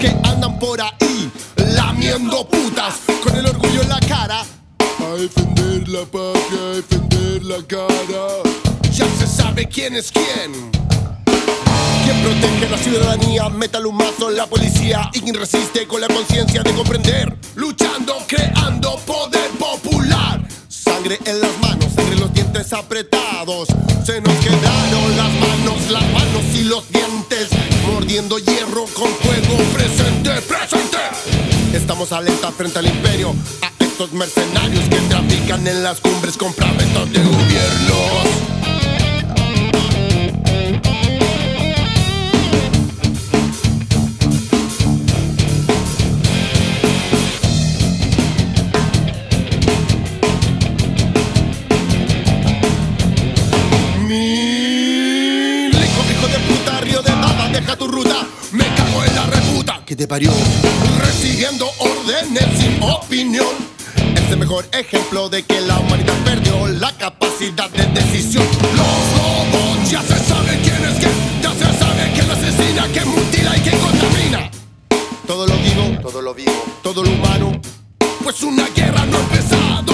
Que andan por ahí lamiendo putas con el orgullo en la cara, a defender la patria, a defender la cara. Ya se sabe quién es quién. Quien protege a la ciudadanía, métale un mazo la policía, y quien resiste con la conciencia de comprender, luchando, creando poder popular. Sangre en las manos, entre los dientes apretados, se nos quedaron las manos y los dientes, mordiendo hierro con fuego presente, presente. Estamos alerta frente al imperio, a estos mercenarios que trafican en las cumbres con fragmentos de gobiernos. Me cago en la reputa que te parió, recibiendo órdenes sin opinión. Es el mejor ejemplo de que la humanidad perdió la capacidad de decisión. Los lobos, ya se sabe quién es quién, ya se sabe quién asesina, quién mutila y quién contamina. Todo lo vivo, todo lo vivo, todo lo humano, pues una guerra no ha empezado,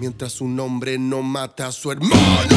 mientras un hombre no mata a su hermano.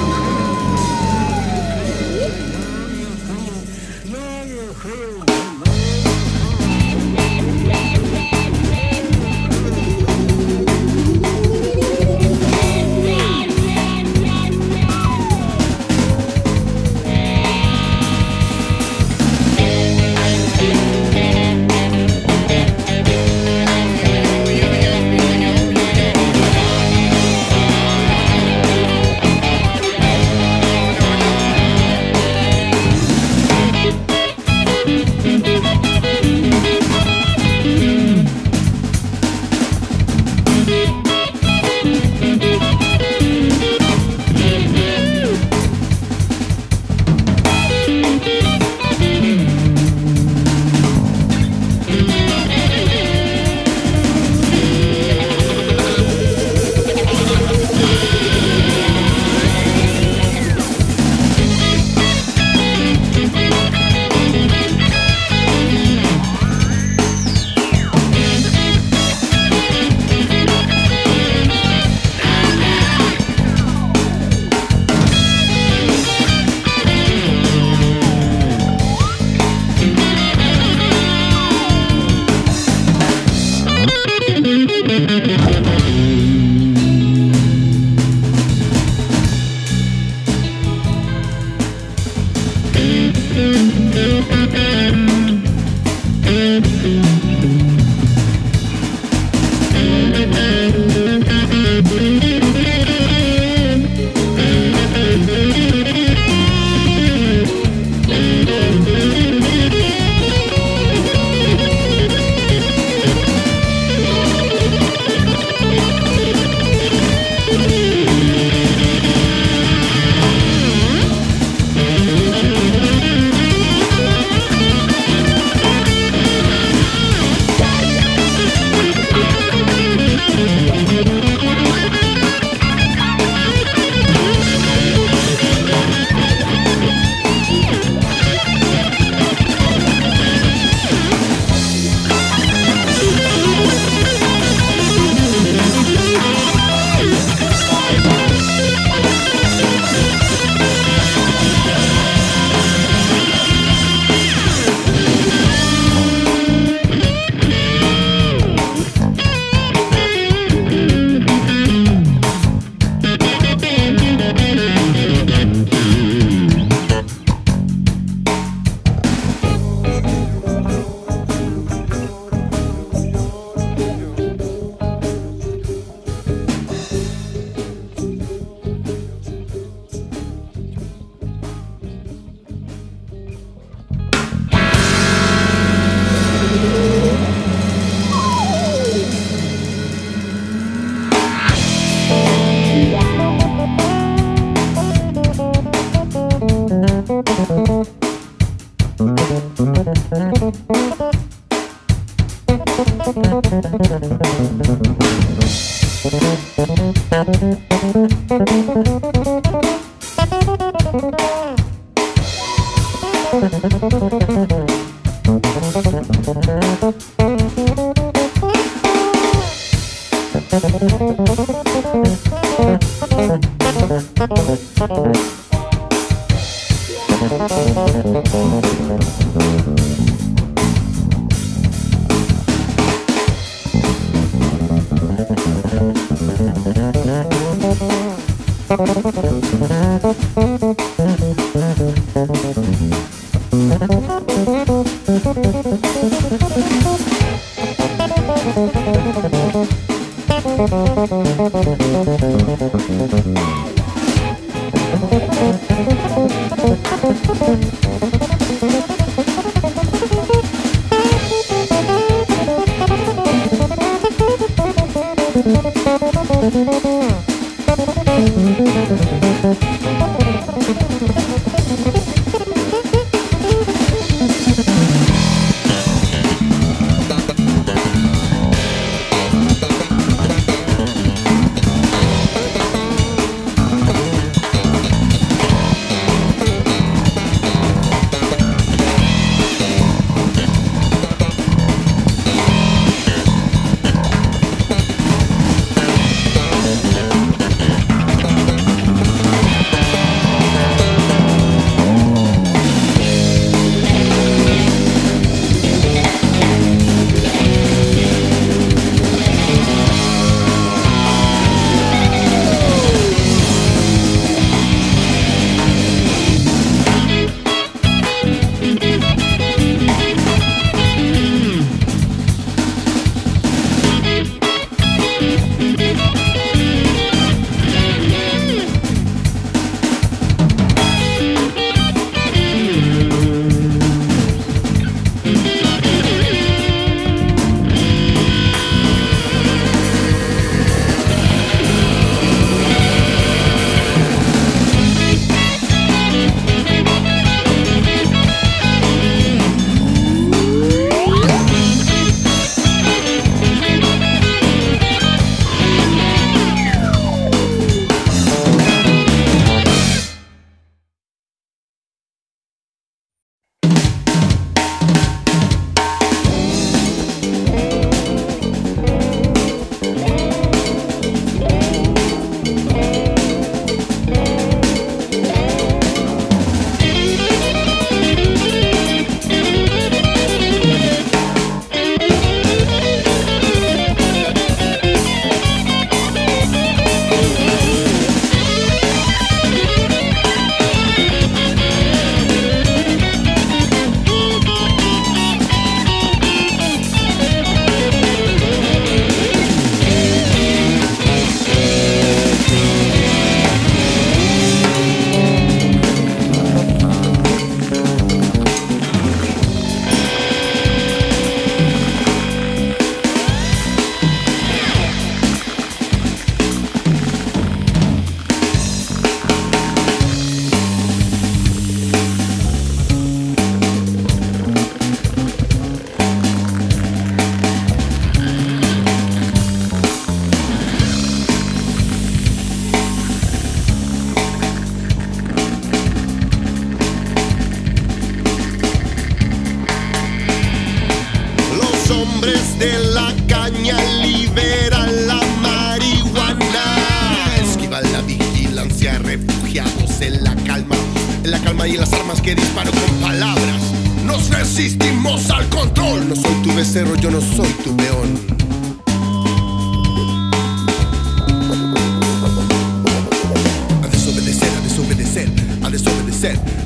disparo con palabras. Nos resistimos al control. No soy tu becerro, yo no soy tu peón.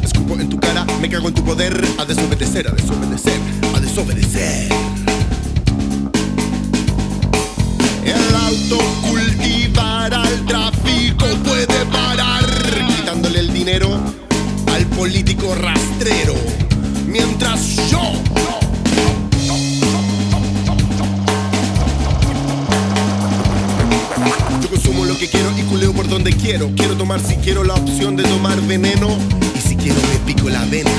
Escupo en tu cara, me cago en tu poder. A desobedecer, a desobedecer, a desobedecer. El autocultivar al tráfico puede parar, quitándole el dinero al político rastrero. Mientras yo consumo lo que quiero y culeo por donde quiero. Quiero tomar si quiero la opción de tomar veneno. Y si quiero me pico la vena.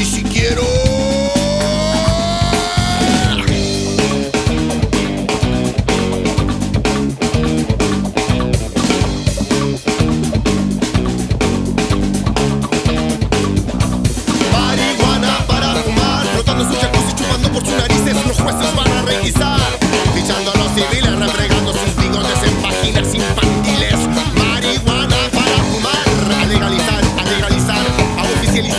Y si quiero... marihuana para fumar, flotando sus jacuzzis, chupando por sus narices. Los jueces van a requisar, fichando a los civiles, refregando sus bigotes en páginas infantiles. Marihuana para fumar, a legalizar, a legalizar, a oficializar.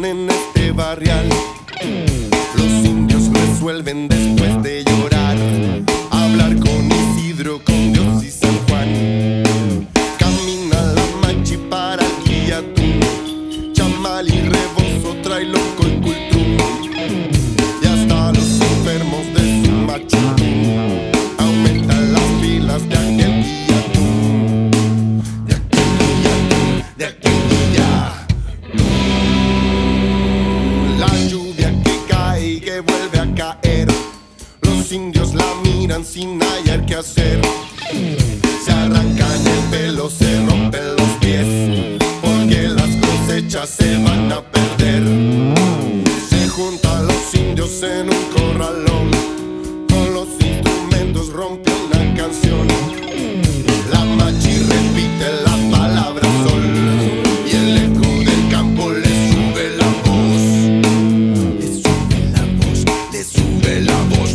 viven en este barrial. Los indios resuelven después de llorar hablar con Isidro, con Dios y San Juan. Camina la machi para guía tú, chamal y rebozo, trae loco y cultrum. Y hasta los enfermos de su machi aumentan las filas de aquel guía tú, de aquel guía tú, de aquel. Los indios la miran sin hallar qué hacer. Se arrancan el pelo, se rompen los pies, porque las cosechas se van a perder. Se juntan los indios en un corralón, con los instrumentos rompe una canción. La machi repite la palabra sol, y el eco del campo le sube la voz. Le sube la voz, le sube la voz,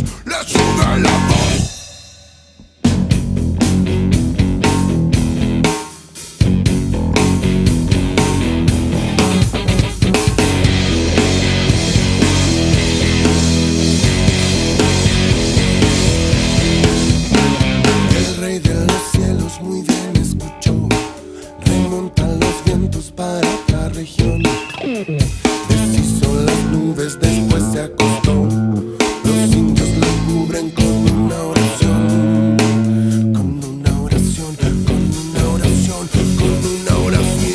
¡le sube la voz! El rey de los cielos muy bien escuchó, remontan los vientos para otra región. Deshizo las nubes, después se acostó. Los indios la cubren con una oración, con una oración, con una oración, con una oración.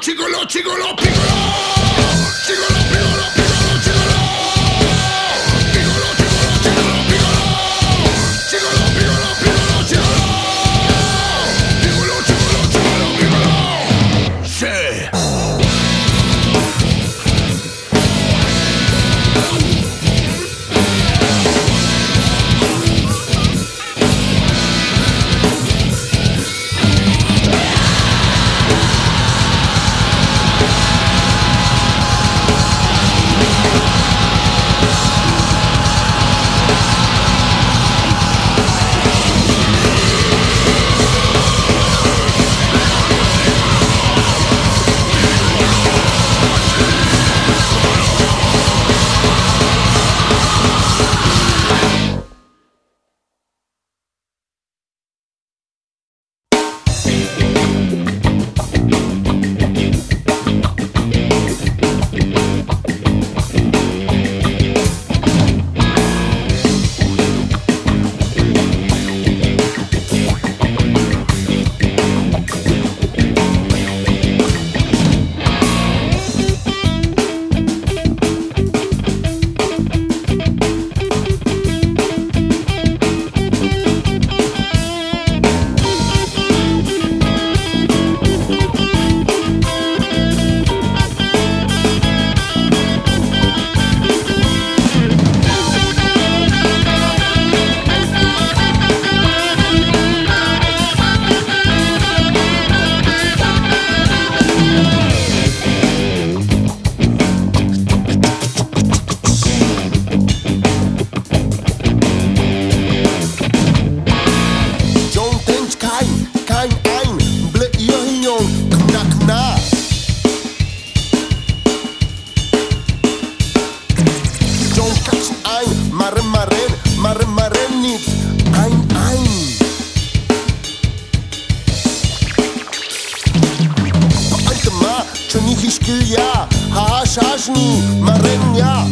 Chigolo, chigolo, piccolo, chigolo, piccolo, piccolo, chigolo, piccolo, chigolo, chigolo, piccolo, chigolo, piccolo, piccolo, chigolo, piccolo, chigolo, chigolo, piccolo, chigolo, piccolo, piccolo, chigolo, piccolo, chigolo, chigolo, piccolo, chigolo, piccolo, piccolo, chigolo, piccolo, chigolo, chigolo, piccolo. Chigolo, chigolo, piccolo, chigolo, piccolo, piccolo, chigolo, piccolo, chigolo, chigolo, piccolo, chigolo, piccolo, piccolo, chigolo, piccolo, chigolo, chigolo, piccolo. Sí. я, ашашни, маренья.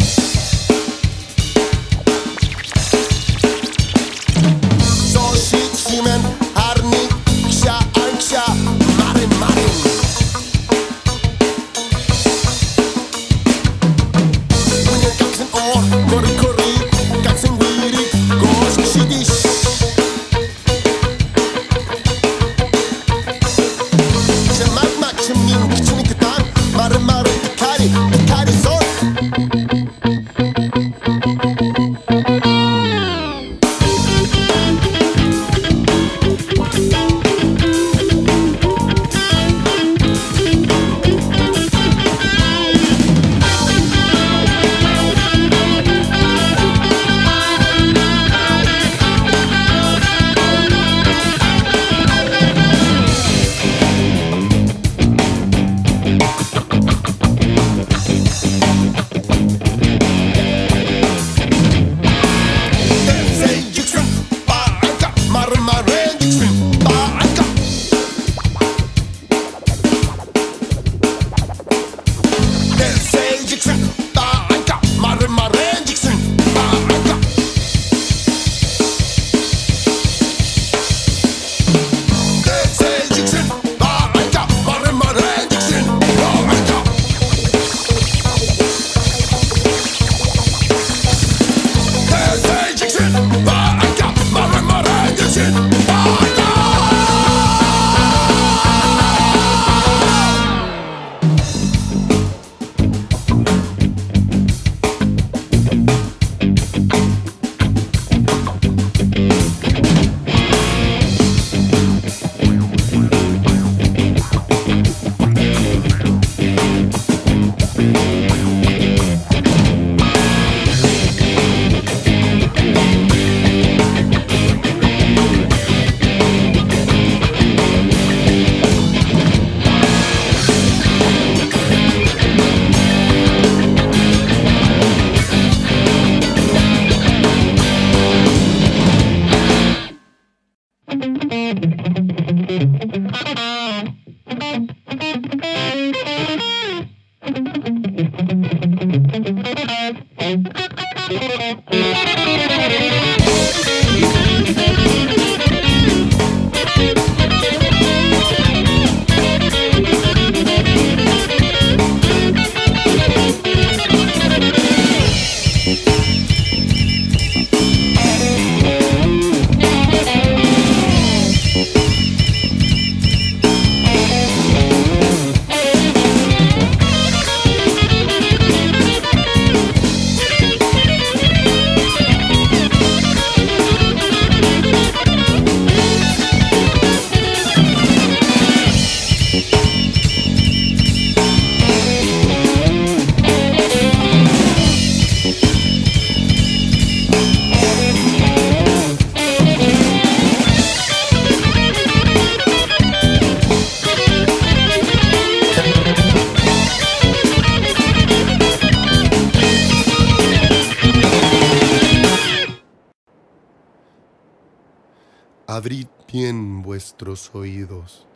Abrid bien vuestros oídos,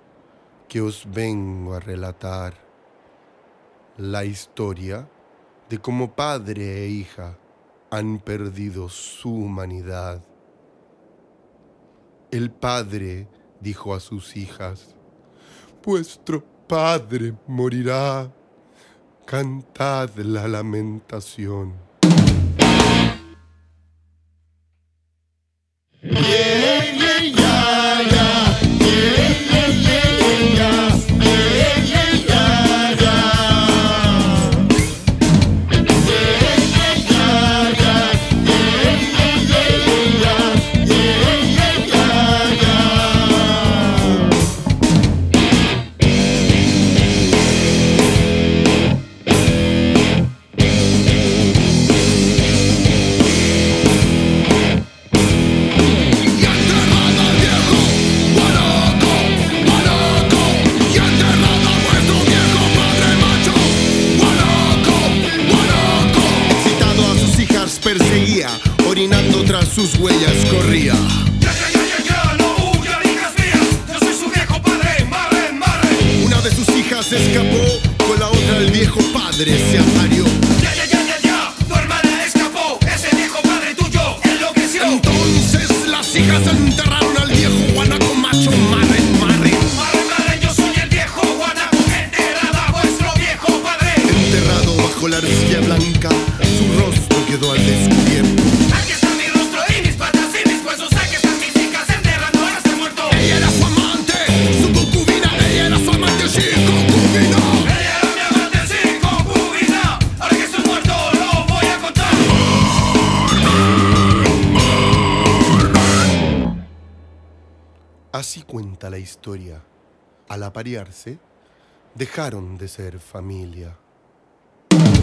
que os vengo a relatar la historia de cómo padre e hija han perdido su humanidad. El padre dijo a sus hijas: «Vuestro padre morirá, cantad la lamentación». Orinando tras sus huellas corría. Ya, no huyan, hijas mías, yo soy su viejo padre, marren. Una de sus hijas escapó, con la otra el viejo padre se apareó. Tu hermana escapó, ese viejo padre tuyo enloqueció. Entonces las hijas enterraron al viejo guanaco macho. Marre, yo soy el viejo guanaco que heredaba vuestro viejo padre. Enterrado bajo la arcilla blanca, su rostro quedó al descubierto. Aquí está mi rostro y mis patas y mis huesos. Aquí están mis hijas enterrando a ese muerto. Ella era su amante, su concubina. Ella era su amante, sí. Así cuenta la historia. Al aparearse, dejaron de ser familia. What?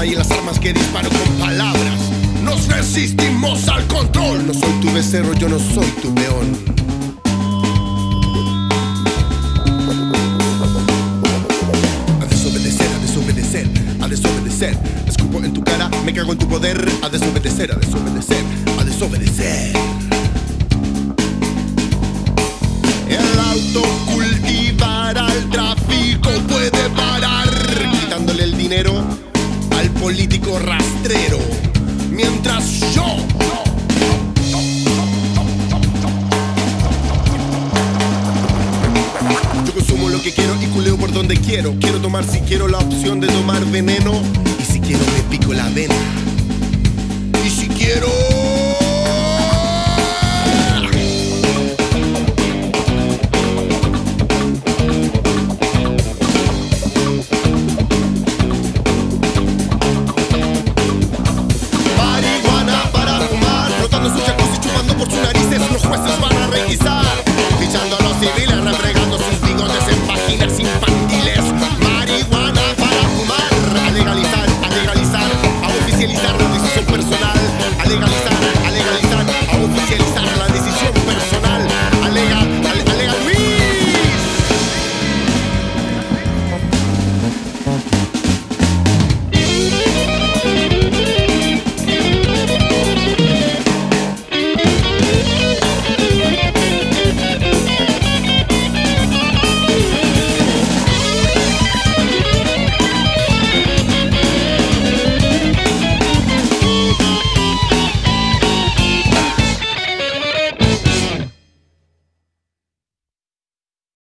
arma y las armas que disparo con palabras. Nos resistimos al control. No soy tu becerro, yo no soy tu peón. Escupo en tu cara, me cago en tu poder. A desobedecer, a desobedecer, a desobedecer. El autocultivar al tráfico puede parar, quitándole el dinero al político rastrero. Mientras yo consumo lo que quiero y culeo por donde quiero. Quiero tomar si quiero la opción de tomar veneno. Y si quiero me pico la vena. Y si quiero...